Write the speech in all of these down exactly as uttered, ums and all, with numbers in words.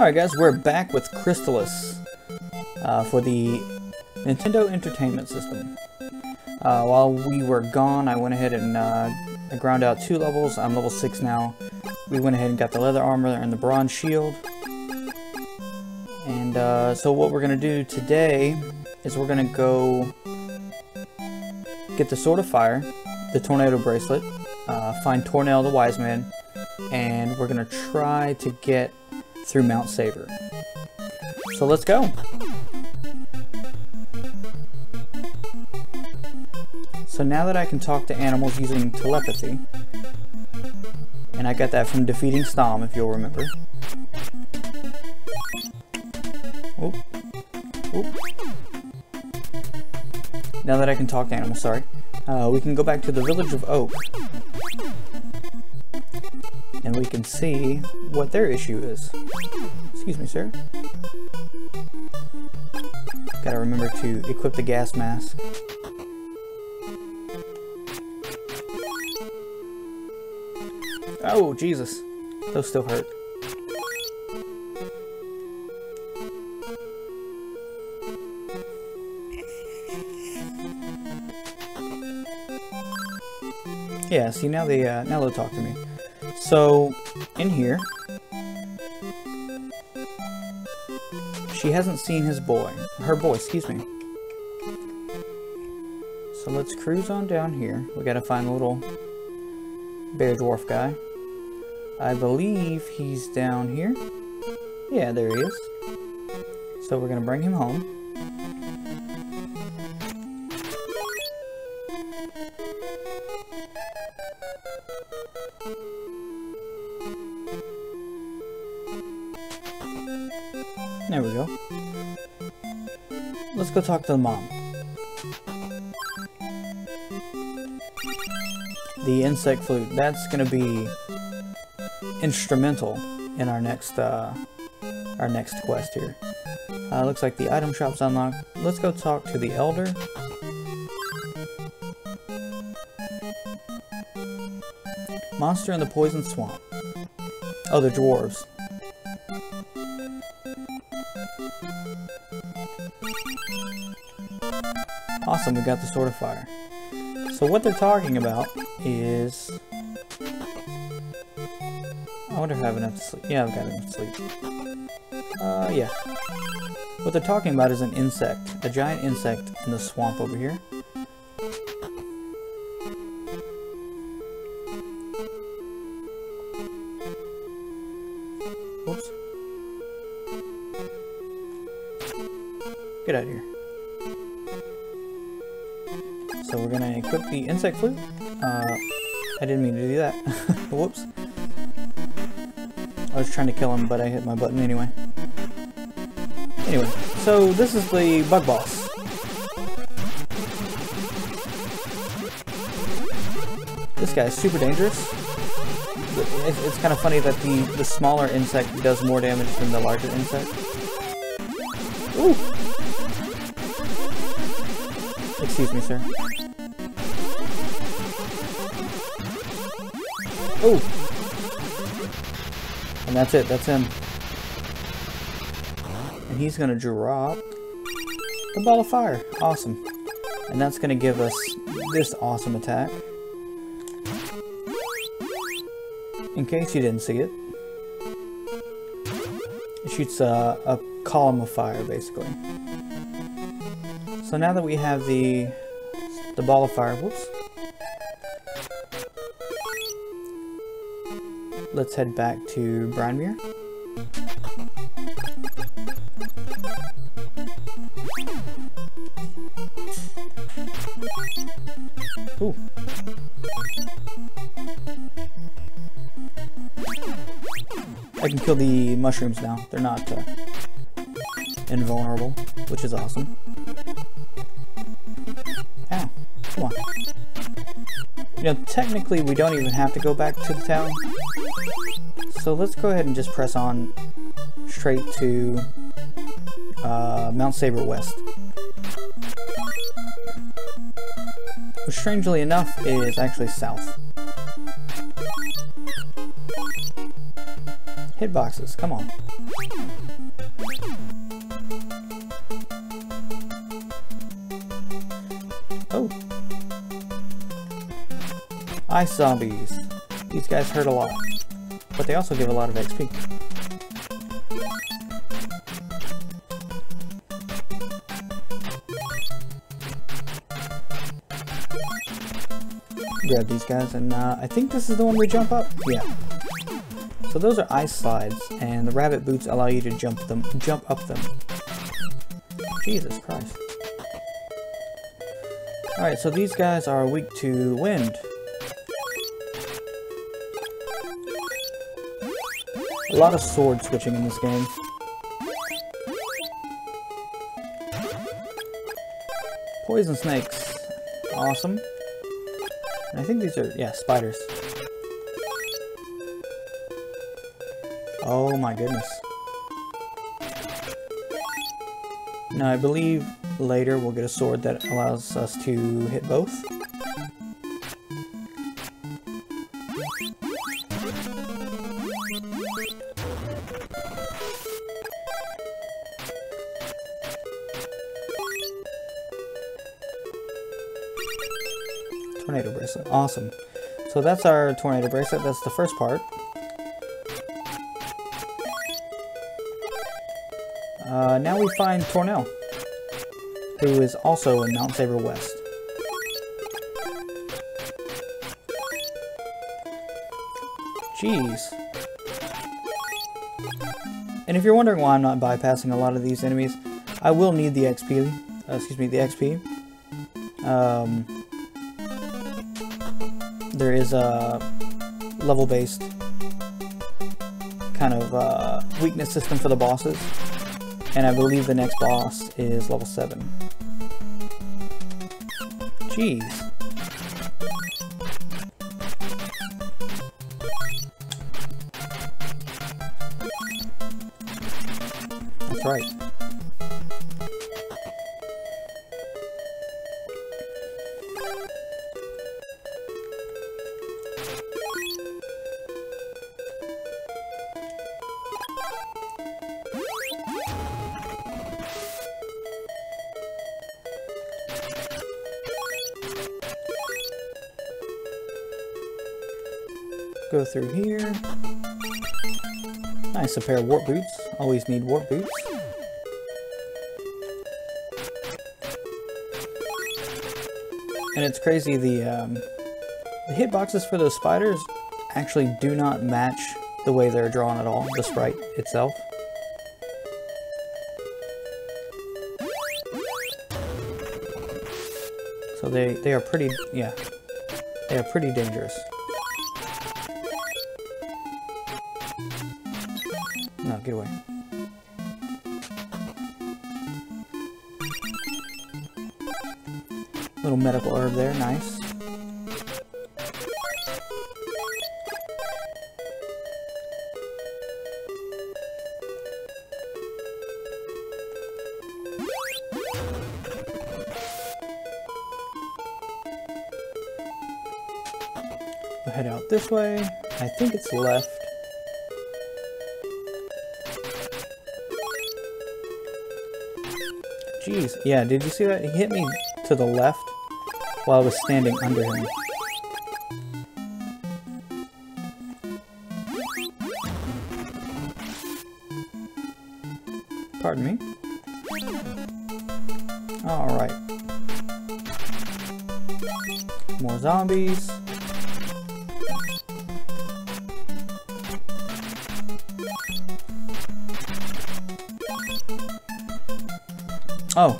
Alright guys, we're back with Crystalis uh, for the Nintendo Entertainment System. Uh, while we were gone, I went ahead and uh, I ground out two levels. I'm level six now. We went ahead and got the leather armor and the bronze shield. And uh, so what we're going to do today is we're going to go get the Sword of Fire, the Tornado Bracelet, uh, find Tornel the Wise Man, and we're going to try to get through Mount Sabre. So let's go! So now that I can talk to animals using telepathy, and I got that from defeating Stom, if you'll remember. Oop. Oop. Now that I can talk to animals, sorry, uh, we can go back to the village of Oak, and we can see what their issue is. Excuse me, sir. Gotta remember to equip the gas mask. Oh, Jesus. Those still hurt. Yeah, see, now, they, uh, now they'll talk to me. So, in here, she hasn't seen his boy. Her boy, excuse me. So let's cruise on down here. We gotta find the little bear dwarf guy. I believe he's down here. Yeah, there he is. So we're gonna bring him home. There we go. Let's go talk to the mom. The insect flute, that's gonna be instrumental in our next uh, our next quest here. Uh, looks like the item shop's unlocked. Let's go talk to the elder. Monster in the poison swamp. Oh, the dwarves. Awesome, we got the Sword of Fire. So what they're talking about is... I wonder if I have enough to sleep. Yeah, I've got enough to sleep. Uh, yeah. What they're talking about is an insect. A giant insect in the swamp over here. Whoops. Get out of here. So we're gonna equip the insect flute. Uh, I didn't mean to do that. Whoops. I was trying to kill him, but I hit my button anyway. Anyway, so this is the bug boss. This guy is super dangerous. It's, it's kind of funny that the, the smaller insect does more damage than the larger insect. Ooh! Excuse me, sir. Oh! And that's it, that's him. And he's gonna drop the ball of fire. Awesome. And that's gonna give us this awesome attack. In case you didn't see it. It shoots a, a column of fire, basically. So now that we have the the ball of fire, whoops. Let's head back to Brynmere. Ooh. I can kill the mushrooms now. They're not uh, invulnerable, which is awesome. Ow. Come on. You know, technically we don't even have to go back to the town. So let's go ahead and just press on straight to uh, Mount Sabre West. Which, strangely enough, is actually south. Hitboxes, come on. Oh. Ice zombies. These guys hurt a lot, but they also give a lot of X P. Grab these guys, and uh, I think this is the one we jump up. Yeah. So those are ice slides, and the rabbit boots allow you to jump them, jump up them. Jesus Christ! All right, so these guys are weak to wind. A lot of sword switching in this game. Poison snakes. Awesome. And I think these are, yeah, spiders. Oh my goodness. Now I believe later we'll get a sword that allows us to hit both. Tornado Bracelet. Awesome. So that's our Tornado Bracelet. That's the first part. Uh, now we find Tornel, who is also in Mount Sabre West. Jeez. And if you're wondering why I'm not bypassing a lot of these enemies, I will need the X P. Uh, excuse me, the X P. Um... There is a level-based kind of uh, weakness system for the bosses, and I believe the next boss is level seven. Jeez. That's right. Go through here. Nice, a pair of warp boots. Always need warp boots. And it's crazy, the, um, the hitboxes for those spiders actually do not match the way they're drawn at all, the sprite itself. So they, they are pretty, yeah, they are pretty dangerous. No, get away. Little medical herb there, nice. We'll head out this way. I think it's left. Jeez, yeah, did you see that? He hit me to the left while I was standing under him. Pardon me. Alright. More zombies. Oh,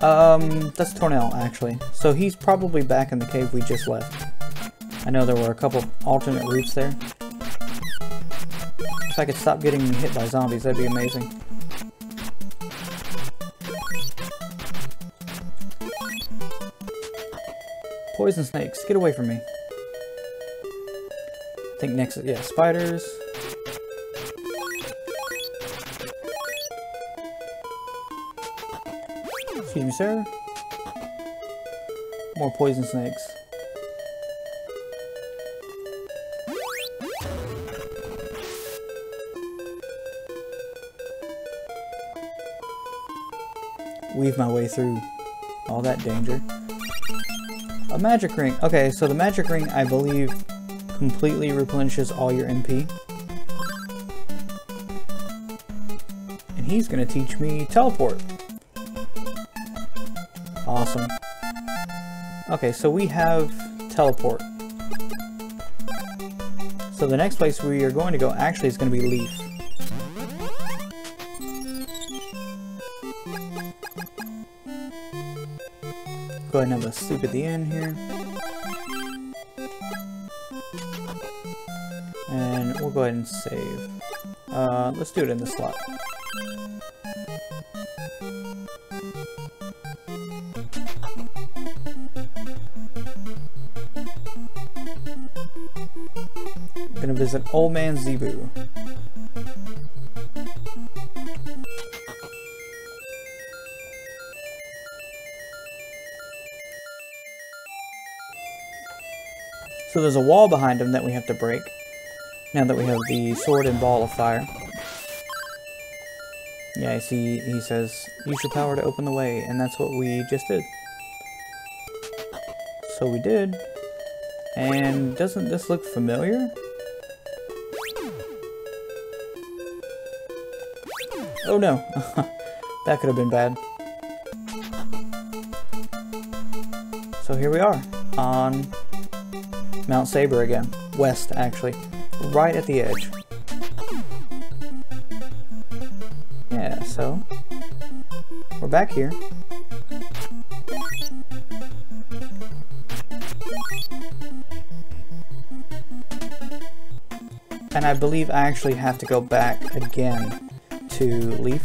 um, that's Tornel, actually. So he's probably back in the cave we just left. I know there were a couple alternate routes there. If I could stop getting hit by zombies, that'd be amazing. Poison snakes, get away from me. I think next is, yeah, spiders. Excuse me, sir. More poison snakes. weave my way through all that danger. A magic ring. Okay, so the magic ring, I believe, completely replenishes all your M P. And he's gonna teach me teleport. Awesome. Okay, so we have teleport. So the next place we are going to go actually is going to be Leaf. Go ahead and have a sleep at the end here. And we'll go ahead and save. Uh, let's do it in the slot. Gonna visit Old Man Zebu. So there's a wall behind him that we have to break, now that we have the sword and ball of fire. Yeah, I see, he says, use your power to open the way, and that's what we just did. So we did. And doesn't this look familiar? Oh no, that could have been bad. So here we are on Mount Sabre again. West, actually. Right at the edge. Yeah, so we're back here. And I believe I actually have to go back again to Leaf.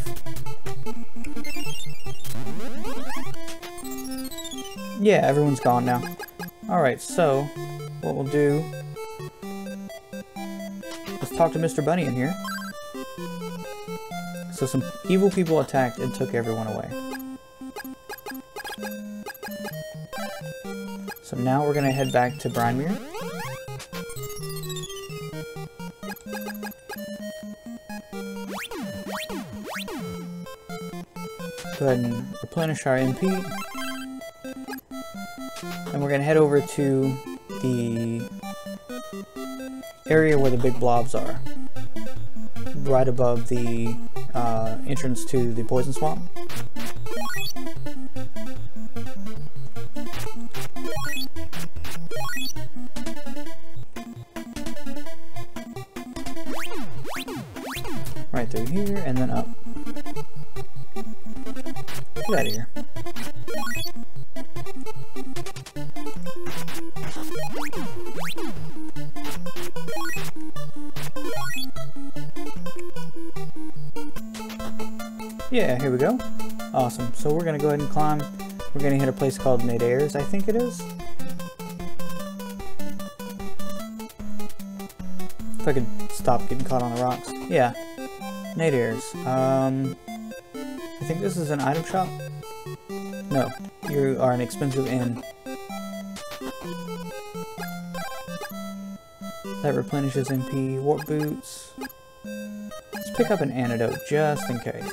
Yeah, everyone's gone now. Alright, so what we'll do, let's talk to Mister Bunny in here. So some evil people attacked and took everyone away. So now we're gonna head back to Brynmere. Go ahead and replenish our M P. And we're going to head over to the area where the big blobs are. Right above the uh, entrance to the poison swamp. Right through here and then up. Get out of here. Yeah, here we go. Awesome. So we're gonna go ahead and climb. We're gonna hit a place called Nader's, I think it is. If I could stop getting caught on the rocks. Yeah. Nader's. Um... I think this is an item shop? No, you are an expensive inn. That replenishes M P. Warp boots. Let's pick up an antidote just in case.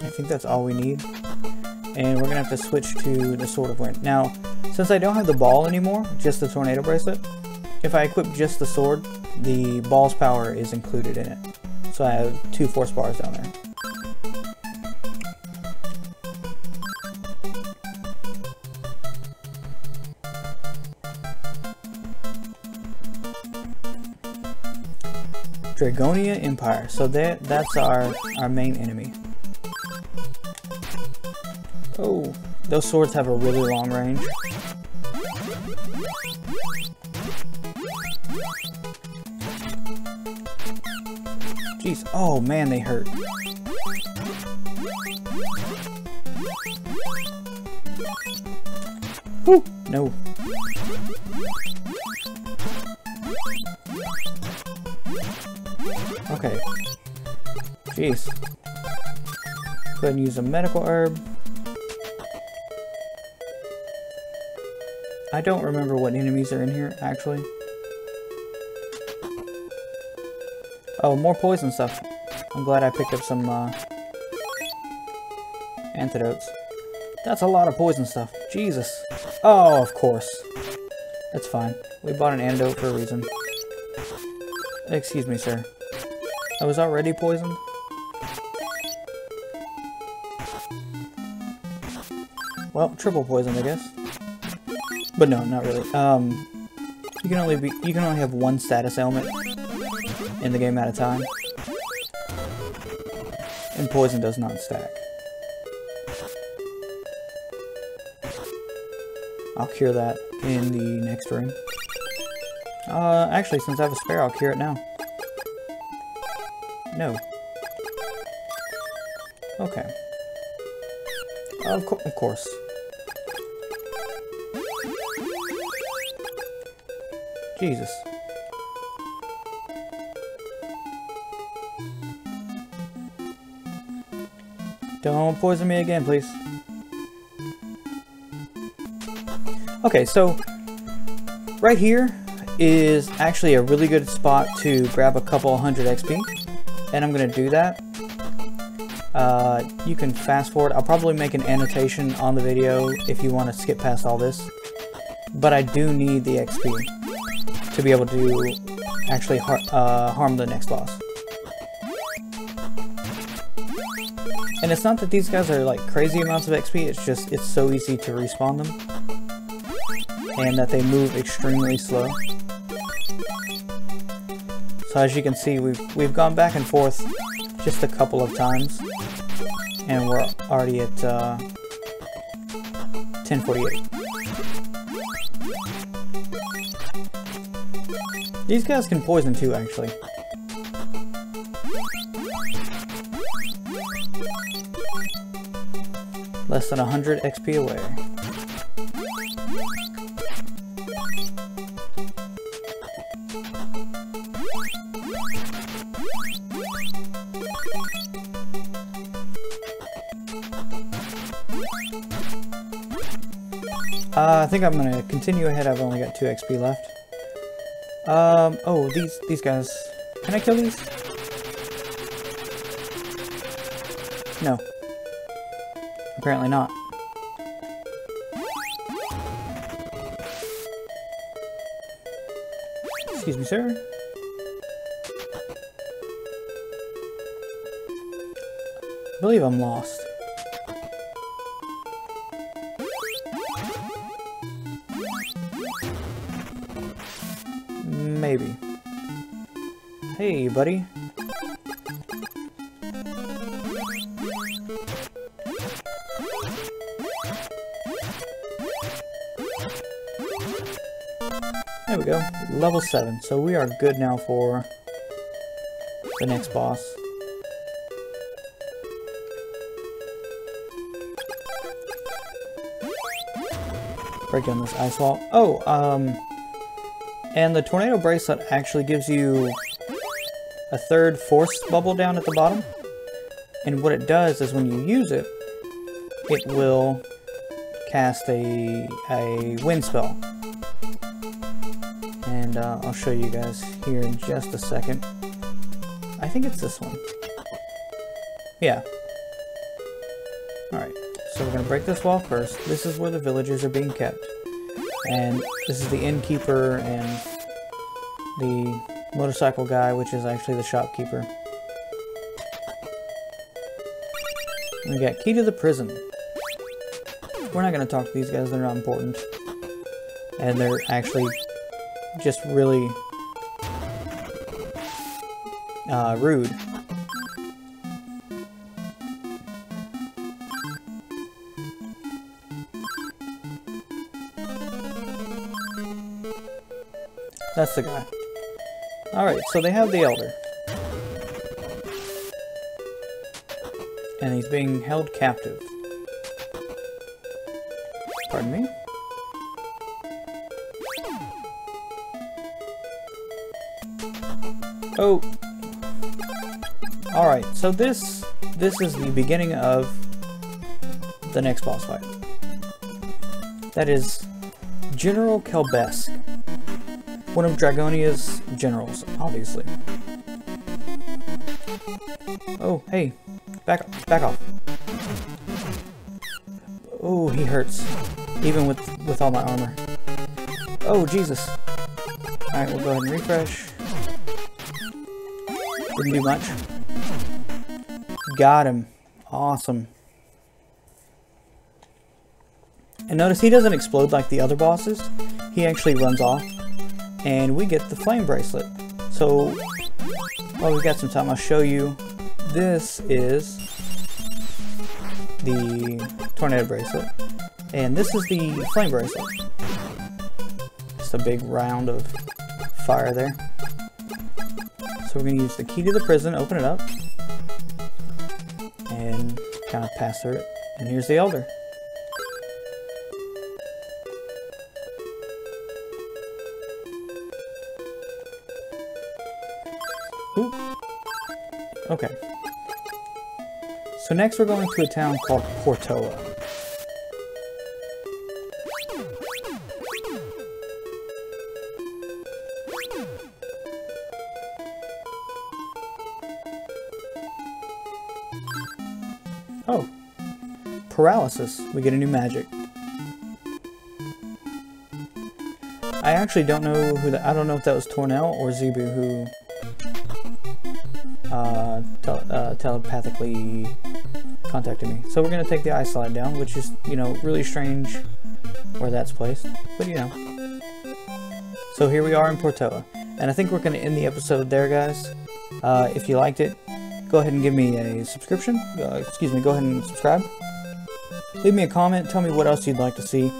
I think that's all we need. And we're gonna have to switch to the Sword of Wind. Now, since I don't have the ball anymore, just the Tornado Bracelet, if I equip just the sword, the ball's power is included in it. So I have two force bars down there. Dragonia Empire. So that that's our, our main enemy. Oh, those swords have a really long range. Jeez, oh man, they hurt. Whew, no. Okay. Jeez. Go ahead and use a medical herb. I don't remember what enemies are in here, actually. Oh, more poison stuff. I'm glad I picked up some uh, antidotes. That's a lot of poison stuff. Jesus. Oh, of course. That's fine. We bought an antidote for a reason. Excuse me, sir. I was already poisoned? Well, triple poison, I guess. But no, not really. Um, you can only be you can only have one status ailment in the game at a time, and poison does not stack. I'll cure that in the next room. Uh, actually, since I have a spare, I'll cure it now. No. Okay. Of, co of course. Jesus. Don't poison me again, please. Okay, so right here is actually a really good spot to grab a couple hundred X P, and I'm gonna do that. Uh, you can fast forward. I'll probably make an annotation on the video if you want to skip past all this, but I do need the X P to be able to actually har uh, harm the next boss. And it's not that these guys are like crazy amounts of X P, it's just it's so easy to respawn them, and that they move extremely slow. So as you can see, we've, we've gone back and forth just a couple of times, and we're already at uh, ten forty-eight. These guys can poison too, actually. Less than one hundred X P away. Uh, I think I'm gonna continue ahead. I've only got two X P left. Um, oh, these these guys. Can I kill these? No. Apparently not. Excuse me, sir. I believe I'm lost. Maybe. Hey, buddy. There we go, level seven, so we are good now for the next boss. Break down this ice wall. Oh, um, and the Tornado Bracelet actually gives you a third force bubble down at the bottom. And what it does is when you use it, it will cast a, a wind spell. And uh, I'll show you guys here in just a second. I think it's this one. Yeah. Alright, so we're gonna break this wall first. This is where the villagers are being kept. And this is the innkeeper and the motorcycle guy, which is actually the shopkeeper. And we got key to the prison. We're not gonna talk to these guys, they're not important. And they're actually just really uh, rude. That's the guy. Alright, so they have the elder. And he's being held captive. Pardon me? Oh, all right. So this this is the beginning of the next boss fight. That is General Kelbesque, one of Dragonia's generals, obviously. Oh, hey. Back, back off. Oh, he hurts. Even with, with all my armor. Oh, Jesus. Alright, we'll go ahead and refresh. Didn't do much. Got him. Awesome. And notice he doesn't explode like the other bosses. He actually runs off. And we get the flame bracelet. So, while we've got some time, I'll show you. This is the tornado bracelet. And this is the flame bracelet. Just a big round of fire there. So we're going to use the key to the prison, open it up, and kind of pass through it. And here's the Elder. Oop. Okay. So next we're going to a town called Portoa. Oh. Paralysis. We get a new magic. I actually don't know who that... I don't know if that was Tornel or Zebu who... Uh, tel uh, telepathically contacted me. So we're going to take the eye slide down, which is, you know, really strange where that's placed, but you know. So here we are in Portoa, and I think we're going to end the episode there, guys. Uh, if you liked it, go ahead and give me a subscription. Uh, excuse me, go ahead and subscribe. Leave me a comment, tell me what else you'd like to see,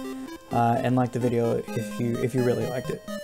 uh, and like the video if you if you really liked it.